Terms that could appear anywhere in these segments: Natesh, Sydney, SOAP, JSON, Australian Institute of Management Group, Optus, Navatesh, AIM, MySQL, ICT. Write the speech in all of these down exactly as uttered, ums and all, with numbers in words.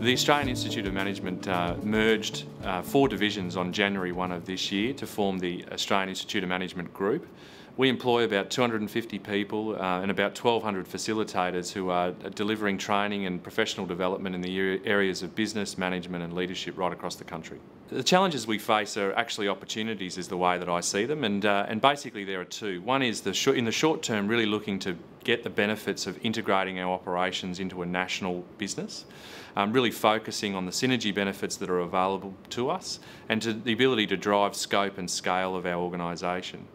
The Australian Institute of Management uh, merged uh, four divisions on January first of this year to form the Australian Institute of Management Group. We employ about two hundred and fifty people uh, and about twelve hundred facilitators who are delivering training and professional development in the areas of business, management and leadership right across the country. The challenges we face are actually opportunities is the way that I see them, and, uh, and basically there are two. One is the sh- in the short term really looking to get the benefits of integrating our operations into a national business, um, really focusing on the synergy benefits that are available to us and to the ability to drive scope and scale of our organisation.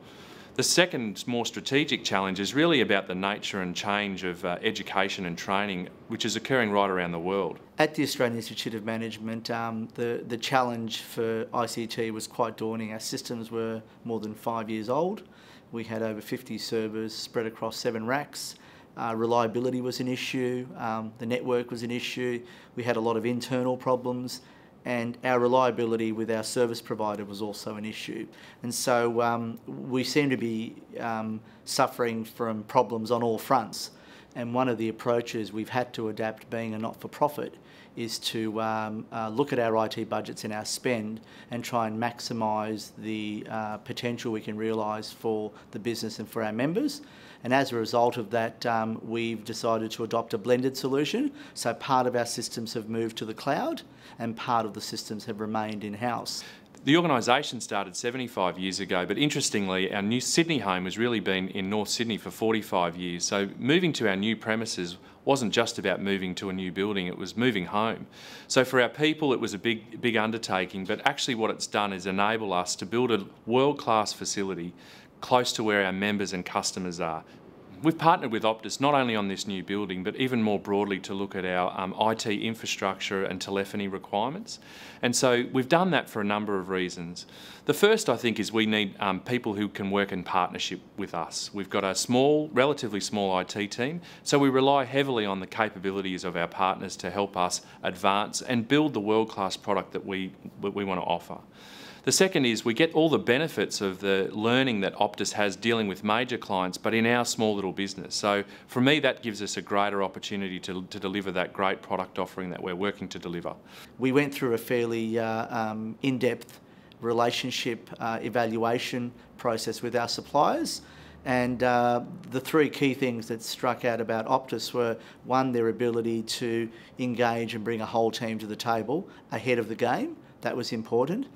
The second, more strategic challenge is really about the nature and change of uh, education and training, which is occurring right around the world. At the Australian Institute of Management, um, the, the challenge for I C T was quite daunting. Our systems were more than five years old. We had over fifty servers spread across seven racks. Uh, reliability was an issue. Um, the network was an issue. We had a lot of internal problems. And our reliability with our service provider was also an issue. And so um, we seem to be um, suffering from problems on all fronts. And one of the approaches we've had to adapt, being a not-for-profit, is to um, uh, look at our I T budgets and our spend and try and maximise the uh, potential we can realise for the business and for our members. And as a result of that, um, we've decided to adopt a blended solution. So part of our systems have moved to the cloud and part of the systems have remained in-house. The organisation started seventy-five years ago, but interestingly, our new Sydney home has really been in North Sydney for forty-five years. So moving to our new premises wasn't just about moving to a new building, it was moving home. So for our people, it was a big, big undertaking, but actually what it's done is enable us to build a world-class facility close to where our members and customers are. We've partnered with Optus not only on this new building but even more broadly to look at our um, I T infrastructure and telephony requirements. And so we've done that for a number of reasons. The first, I think, is we need um, people who can work in partnership with us. We've got a small, relatively small I T team, so we rely heavily on the capabilities of our partners to help us advance and build the world-class product that we, that we want to offer. The second is we get all the benefits of the learning that Optus has dealing with major clients, but in our small little business. So for me, that gives us a greater opportunity to, to deliver that great product offering that we're working to deliver. We went through a fairly uh, um, in-depth relationship uh, evaluation process with our suppliers. And uh, the three key things that struck out about Optus were, one, their ability to engage and bring a whole team to the table ahead of the game. That was important.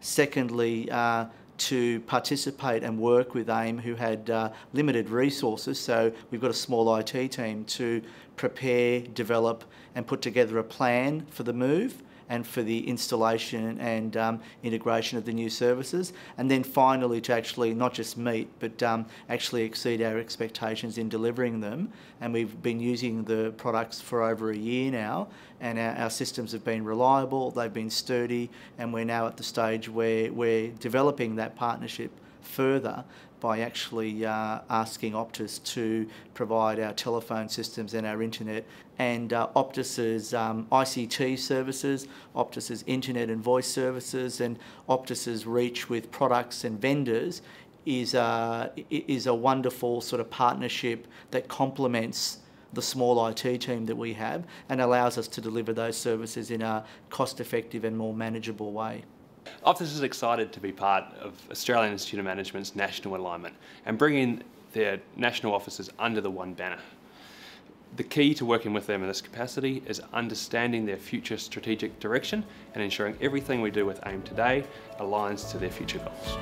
Secondly, uh, to participate and work with AIM, who had uh, limited resources, so we've got a small I T team to prepare, develop and put together a plan for the move and for the installation and um, integration of the new services. And then finally, to actually not just meet but um, actually exceed our expectations in delivering them. And we've been using the products for over a year now, and our, our systems have been reliable, they've been sturdy, and we're now at the stage where we're developing that partnership further by actually uh, asking Optus to provide our telephone systems and our internet, and uh, Optus's um, I C T services, Optus's internet and voice services, and Optus's reach with products and vendors is a, is a wonderful sort of partnership that complements the small I T team that we have and allows us to deliver those services in a cost-effective and more manageable way. Optus is excited to be part of Australian Institute of Management's national alignment and bring in their national offices under the one banner. The key to working with them in this capacity is understanding their future strategic direction and ensuring everything we do with AIM today aligns to their future goals.